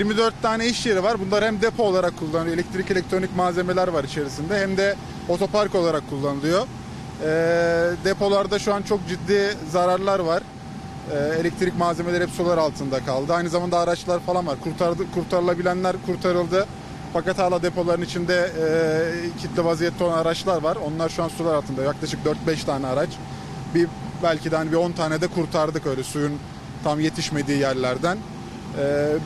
24 tane iş yeri var. Bunlar hem depo olarak kullanılıyor, elektrik elektronik malzemeler var içerisinde, hem de otopark olarak kullanılıyor. Depolarda şu an çok ciddi zararlar var. Elektrik malzemeleri hep sular altında kaldı. Aynı zamanda araçlar falan var. Kurtarılabilenler kurtarıldı. Fakat hala depoların içinde kilitli vaziyette olan araçlar var. Onlar şu an sular altında. Yaklaşık 4-5 tane araç. Belki de hani bir 10 tane de kurtardık öyle suyun tam yetişmediği yerlerden.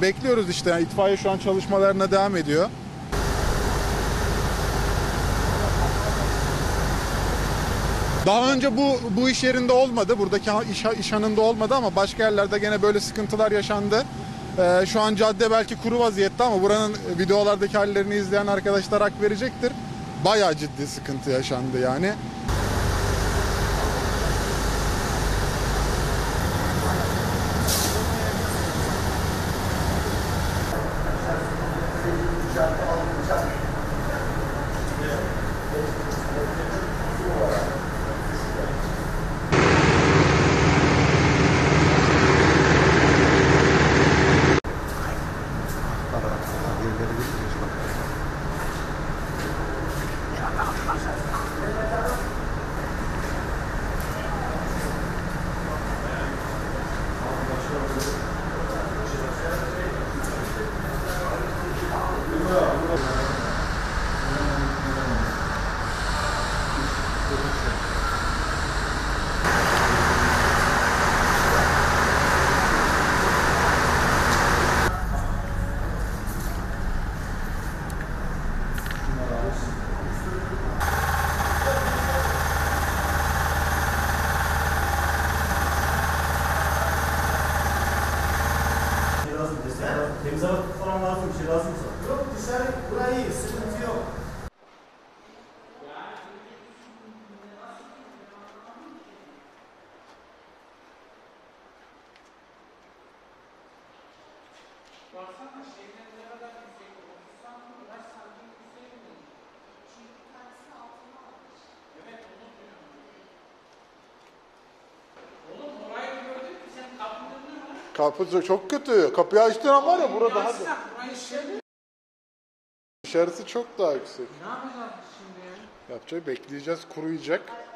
Bekliyoruz işte. Yani itfaiye şu an çalışmalarına devam ediyor. Daha önce bu iş yerinde olmadı. Buradaki iş hanında olmadı ama başka yerlerde gene böyle sıkıntılar yaşandı. Şu an cadde belki kuru vaziyette ama buranın videolardaki hallerini izleyen arkadaşlar hak verecektir. Bayağı ciddi sıkıntı yaşandı yani. Temiz hava falan lazım, bir şey lazım mı? Yok, dışarı burayı iyi, sıkıntı yok. Baksana şeyden ne kadar yüksek oldu? Santimler, santim yüksek mi? Çünkü bir tanesi altına almış. Evet, onu duyuyorum. Oğlum orayı gördün mü? Sen kapıdın mı? Kapı çok kötü. Kapıyı açtığın an var ya burada hadi. Dışarısı çok daha yüksek. Ne yapacağız şimdi? Yapacak, bekleyeceğiz, kuruyacak.